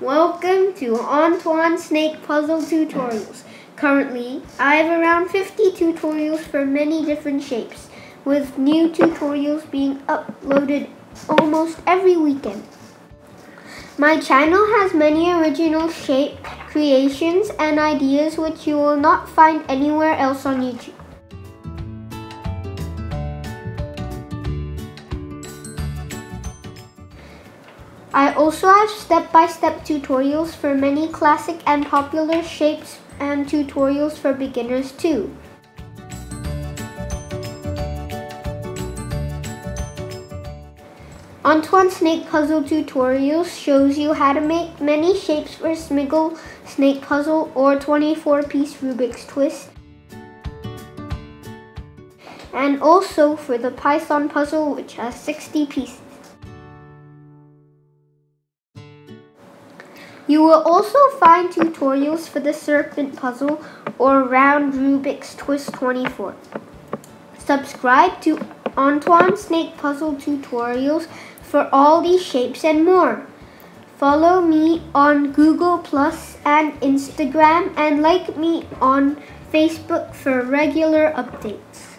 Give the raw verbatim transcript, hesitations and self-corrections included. Welcome to Antoine Snake Puzzle Tutorials. Currently, I have around fifty tutorials for many different shapes, with new tutorials being uploaded almost every weekend. My channel has many original shape creations and ideas which you will not find anywhere else on YouTube. I also have step-by-step tutorials for many classic and popular shapes and tutorials for beginners too. Antoine Snake Puzzle Tutorials shows you how to make many shapes for Smiggle, Snake Puzzle, or twenty-four piece Rubik's Twist, and also for the Python Puzzle, which has sixty pieces. You will also find tutorials for the Serpent Puzzle or Round Rubik's Twist twenty-four. Subscribe to Antoine Snake Puzzle Tutorials for all these shapes and more. Follow me on Google plus and Instagram and like me on Facebook for regular updates.